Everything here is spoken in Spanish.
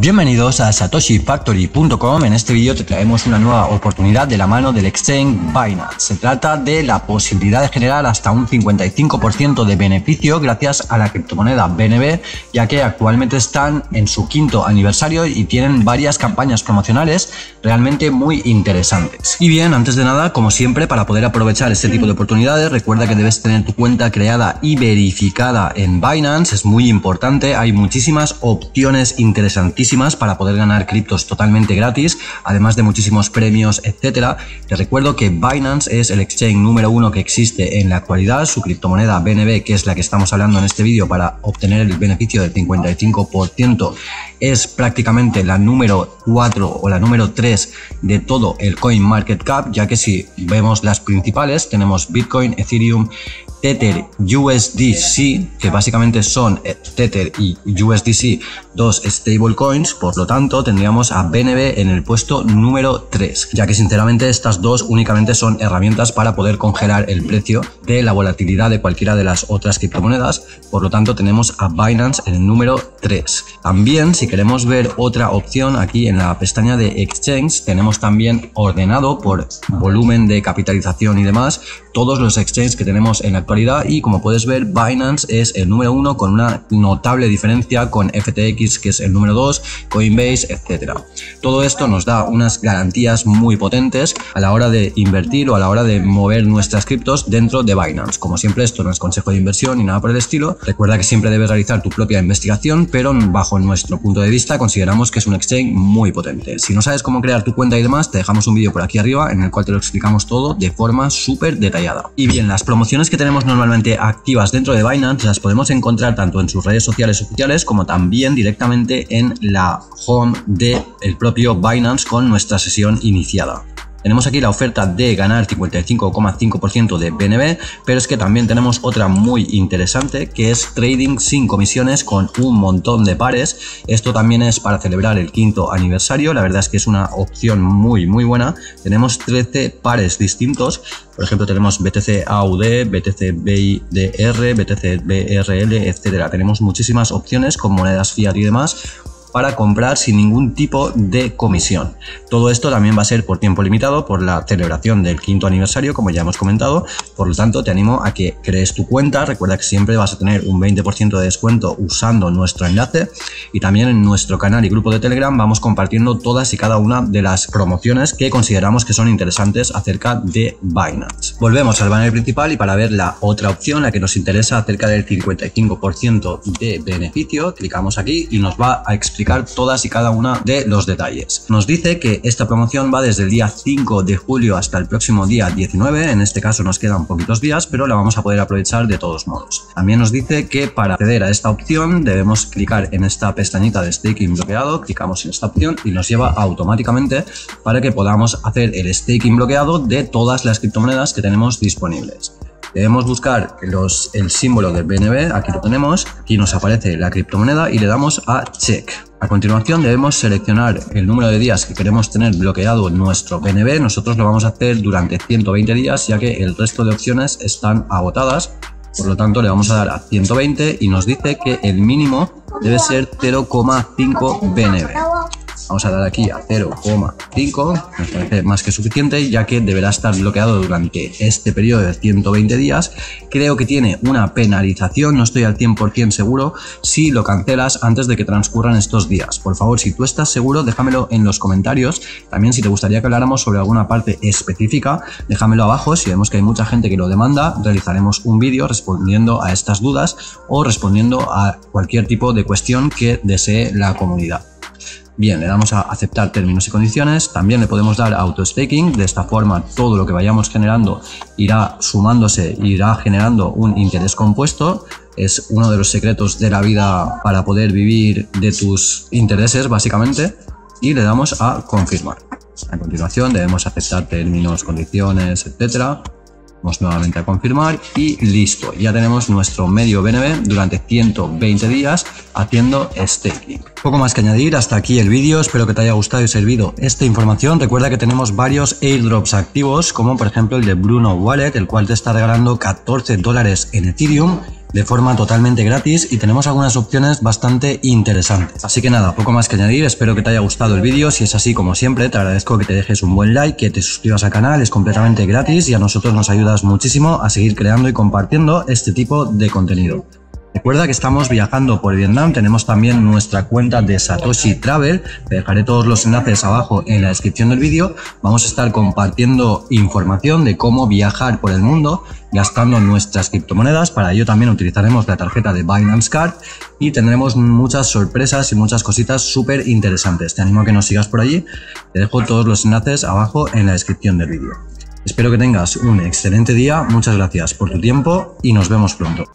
Bienvenidos a satoshifactory.com. En este vídeo te traemos una nueva oportunidad de la mano del exchange Binance. Se trata de la posibilidad de generar hasta un 55% de beneficio gracias a la criptomoneda BNB, ya que actualmente están en su quinto aniversario y tienen varias campañas promocionales realmente muy interesantes. Y bien, antes de nada, como siempre, para poder aprovechar este tipo de oportunidades, recuerda que debes tener tu cuenta creada y verificada en Binance. Es muy importante, hay muchísimas opciones interesantísimas para poder ganar criptos totalmente gratis, además de muchísimos premios, etcétera. Te recuerdo que Binance es el exchange número uno que existe en la actualidad. Su criptomoneda BNB, que es la que estamos hablando en este vídeo para obtener el beneficio del 55%, es prácticamente la número 4 o la número 3 de todo el Coin Market Cap, ya que si vemos las principales, tenemos Bitcoin, Ethereum, Tether, USDC, que básicamente son Tether y USDC, dos stablecoins. Por lo tanto, tendríamos a BNB en el puesto número 3, ya que sinceramente estas dos únicamente son herramientas para poder congelar el precio de la volatilidad de cualquiera de las otras criptomonedas. Por lo tanto, tenemos a Binance en el número 3. También, si queremos ver otra opción, aquí en la pestaña de exchange tenemos también ordenado por volumen de capitalización y demás todos los exchanges que tenemos en la actualidad, y como puedes ver, Binance es el número 1 con una notable diferencia con FTX, que es el número 2, Coinbase, etcétera. Todo esto nos da unas garantías muy potentes a la hora de invertir o a la hora de mover nuestras criptos dentro de Binance. Como siempre, esto no es consejo de inversión ni nada por el estilo. Recuerda que siempre debes realizar tu propia investigación, pero bajo nuestro punto de vista consideramos que es un exchange muy potente. Si no sabes cómo crear tu cuenta y demás, te dejamos un vídeo por aquí arriba en el cual te lo explicamos todo de forma súper detallada. Y bien, las promociones que tenemos normalmente activas dentro de Binance las podemos encontrar tanto en sus redes sociales oficiales como también directamente en la home del propio Binance con nuestra sesión iniciada. Tenemos aquí la oferta de ganar 55,5% de BNB, pero es que también tenemos otra muy interesante, que es trading sin comisiones con un montón de pares. Esto también es para celebrar el quinto aniversario. La verdad es que es una opción muy buena. Tenemos 13 pares distintos. Por ejemplo, tenemos BTC AUD, BTC BIDR, BTC BRL, etcétera. Tenemos muchísimas opciones con monedas fiat y demás para comprar sin ningún tipo de comisión. Todo esto también va a ser por tiempo limitado por la celebración del quinto aniversario, como ya hemos comentado. Por lo tanto, te animo a que crees tu cuenta. Recuerda que siempre vas a tener un 20% de descuento usando nuestro enlace, y también en nuestro canal y grupo de Telegram vamos compartiendo todas y cada una de las promociones que consideramos que son interesantes acerca de Binance. Volvemos al banner principal y para ver la otra opción, la que nos interesa acerca del 55% de beneficio, clicamos aquí y nos va a explicar todas y cada una de los detalles. Nos dice que esta promoción va desde el día 5 de julio hasta el próximo día 19, en este caso nos quedan poquitos días, pero la vamos a poder aprovechar de todos modos. También nos dice que para acceder a esta opción debemos clicar en esta pestañita de staking bloqueado, clicamos en esta opción y nos lleva automáticamente para que podamos hacer el staking bloqueado de todas las criptomonedas que tenemos disponibles. Debemos buscar el símbolo de BNB, aquí lo tenemos, aquí nos aparece la criptomoneda y le damos a check. A continuación debemos seleccionar el número de días que queremos tener bloqueado nuestro BNB. Nosotros lo vamos a hacer durante 120 días, ya que el resto de opciones están agotadas. Por lo tanto, le vamos a dar a 120 y nos dice que el mínimo debe ser 0,5 BNB. Vamos a dar aquí a 0,5, nos parece más que suficiente, ya que deberá estar bloqueado durante este periodo de 120 días. Creo que tiene una penalización, no estoy al 100% seguro, si lo cancelas antes de que transcurran estos días. Por favor, si tú estás seguro, déjamelo en los comentarios. También, si te gustaría que habláramos sobre alguna parte específica, déjamelo abajo. Si vemos que hay mucha gente que lo demanda, realizaremos un vídeo respondiendo a estas dudas o respondiendo a cualquier tipo de cuestión que desee la comunidad. Bien, le damos a aceptar términos y condiciones. También le podemos dar auto staking. De esta forma, todo lo que vayamos generando irá sumándose, irá generando un interés compuesto. Es uno de los secretos de la vida para poder vivir de tus intereses, básicamente. Y le damos a confirmar. A continuación, debemos aceptar términos, condiciones, etcétera. Vamos nuevamente a confirmar y listo. Ya tenemos nuestro medio BNB durante 120 días haciendo staking. Poco más que añadir, hasta aquí el vídeo. Espero que te haya gustado y servido esta información. Recuerda que tenemos varios airdrops activos, como por ejemplo el de Bruno Wallet, el cual te está regalando $14 en Ethereum. de forma totalmente gratis y tenemos algunas opciones bastante interesantes. Así que nada, poco más que añadir, espero que te haya gustado el vídeo. Si es así, como siempre, te agradezco que te dejes un buen like, que te suscribas al canal, es completamente gratis y a nosotros nos ayudas muchísimo a seguir creando y compartiendo este tipo de contenido. Recuerda que estamos viajando por Vietnam, tenemos también nuestra cuenta de Satoshi Travel, te dejaré todos los enlaces abajo en la descripción del vídeo. Vamos a estar compartiendo información de cómo viajar por el mundo gastando nuestras criptomonedas, para ello también utilizaremos la tarjeta de Binance Card y tendremos muchas sorpresas y muchas cositas súper interesantes. Te animo a que nos sigas por allí, te dejo todos los enlaces abajo en la descripción del vídeo. Espero que tengas un excelente día, muchas gracias por tu tiempo y nos vemos pronto.